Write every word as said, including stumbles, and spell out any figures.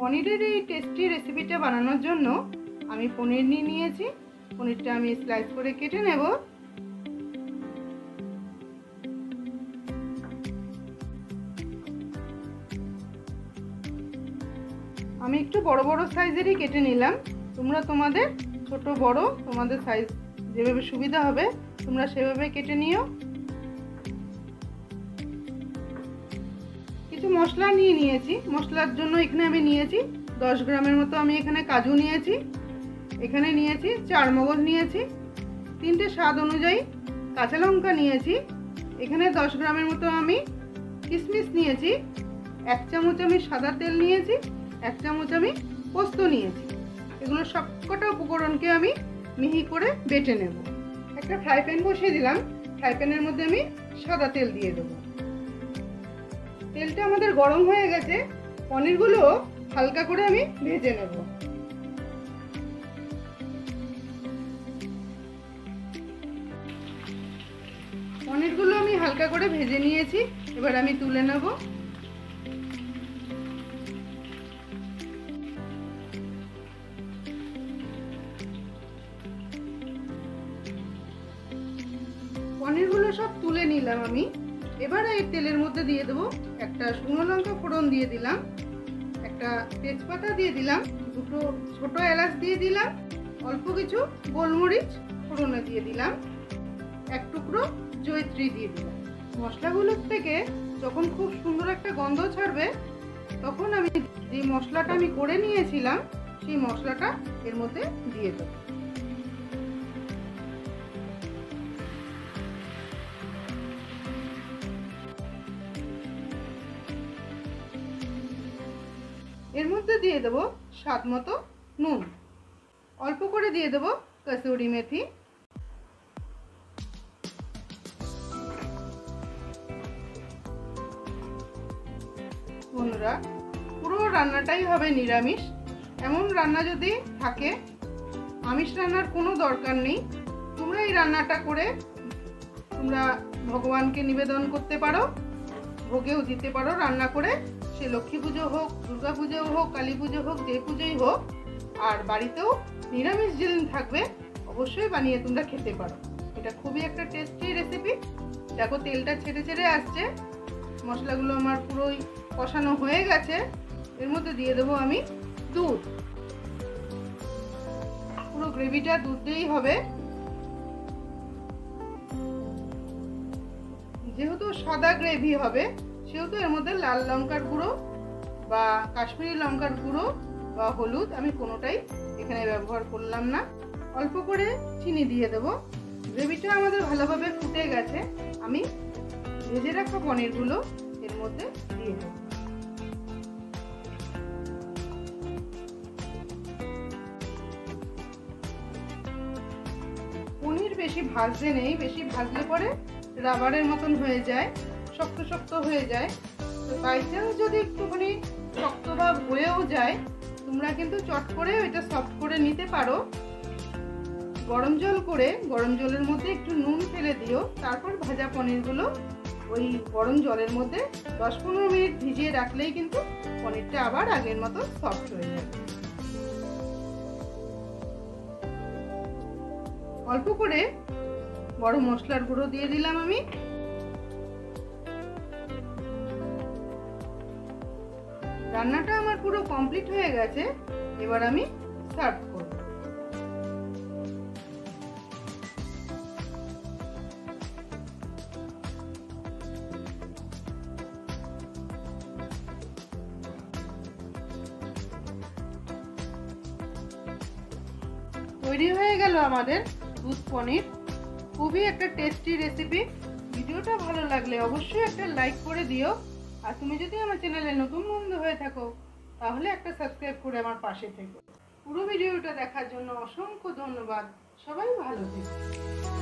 पनीरेर ये टेस्टी रेसिपिटा बनानोर जोन्नो आमी पनीर निये नियेछि। पनीरटा आमी स्लाइस करे केटे नेब। आमी एकटु बड़ो बड़ो साइजेरই केटे निलाम। तोमरा तोमाদের ছোট বড় তোমাদের সাইজ যেভাবে সুবিধা হবে তোমরা সেভাবে কেটে নিও। কিছু মশলা নিয়ে নিয়েছি। মশলার জন্য এখানে আমি নিয়েছি দশ গ্রামের মতো আমি এখানে কাজু নিয়েছি, এখানে নিয়েছি চার মগজ নিয়েছি, তিনটে স্বাদ অনুযায়ী কাঁচা লঙ্কা নিয়েছি, এখানে দশ গ্রামের মতো আমি কিশমিশ নিয়েছি, এক চামচ আমি সাদা তেল নিয়েছি, এক চামচ আমি পোস্ত নিয়েছি। এগুলো সবকটা উপকরণকে আমি মিহি করে বেটে নেব। একটা ফ্রাই প্যান বসিয়ে দিলাম। ফ্রাই প্যানের মধ্যে আমি সাদা তেল দিয়ে দেব। তেলটা আমাদের গরম হয়ে গেছে। পনিরগুলো হালকা করে আমি ভেজে নেব। পনিরগুলো আমি হালকা করে ভেজে নিয়েছি। এবার আমি তুলে নেব। पनीरगुलो सब तुले निलाम। तेलर मध्य दिए देव एक शुकनो लंका फोड़न दिए दिलाम, एक तेजपाता दिए दिलाम, दुटो छोटो एलाच दिए दिलाम, अल्प किछु गोलमरिच फोड़ने दिए दिलाम, एक टुकरो जयत्री दिए दिलाम। मसलागुलो थेके जखन खूब सुंदर एक गंध छाड़बे तखन आमी जे मसलाटा आमी करे नियेछिलाम सेई मसलाटा एर मध्य दिए देब। एर मध्य दिए देव स्वाद मतो नून, अल्प करे दिए देव कसूरी मेथी, बंधुरा पुरो रान्नाटाई हबे निरामिष। एमन रान्ना जदि थाके आमिष रान्नार कोनो दरकार नेই। तोमरा एई रान्नाटा करे तोमरा भगवानके निवेदन करते पारो, भोगेও দিতে পারো। রান্না করে সে লক্ষ্মী পুজো হোক, দুর্গা পুজো হোক, কালী পুজো হোক, যে পুজোই হোক, আর বাড়িতেও নিরামিষ যেদিন থাকবে অবশ্যই বানিয়ে তোমরা খেতে পারো। এটা খুবই একটা টেস্টি রেসিপি। দেখো তেলটা ছেড়ে ছেড়ে আসছে। মশলাগুলো আমার পুরোই কষানো হয়ে গেছে। এর মধ্যে দিয়ে দেবো আমি দুধ। পুরো গ্রেভিটা দুধ দিয়েই হবে। যেহেতু সাদা গ্রেভি হবে সেহেতু এর মধ্যে লাল লঙ্কার গুঁড়ো বা কাশ্মীরি লঙ্কার গুঁড়ো বা হলুদ আমি কোনোটাই এখানে ব্যবহার করলাম না। অল্প করে চিনি দিয়ে দেবো। গ্রেভিটা আমাদের ভালোভাবে ফুটে গেছে। আমি ভেজে রাখা পনিরগুলো এর মধ্যে দিয়ে দেবো। পনির বেশি ভাজতে নেই। বেশি ভাজলে পরে রাবারের মতন হয়ে যায়, শক্ত শক্ত হয়ে যায়। তো বাই চান্স যদি একটুখানি শক্ত ভাব হয়েও যায় তোমরা কিন্তু চট করে ওইটা সফট করে নিতে পারো। গরম জল করে গরম জলের মধ্যে একটু নুন ফেলে দিও। তারপর ভাজা পনিরগুলো ওই গরম জলের মধ্যে দশ পনেরো মিনিট ভিজিয়ে রাখলেই কিন্তু পনিরটা আবার আগের মতো সফট হয়ে যায়। অল্প করে বড় মশলার গুঁড়ো দিয়ে দিলাম আমি। রান্নাটা আমার পুরো কমপ্লিট হয়ে গেছে। এবার আমি সার্ভ করব। তৈরি হয়ে গেল আমাদের দুধ পনির। খুবই একটা টেস্টি রেসিপি। ভিডিওটা ভালো লাগলে অবশ্যই একটা লাইক করে দিও। আর তুমি যদি আমার চ্যানেলে নতুন বন্ধু হয়ে থাকো তাহলে একটা সাবস্ক্রাইব করে আমার পাশে থেকো। পুরো ভিডিওটা দেখার জন্য অসংখ্য ধন্যবাদ। সবাই ভালো থেকো।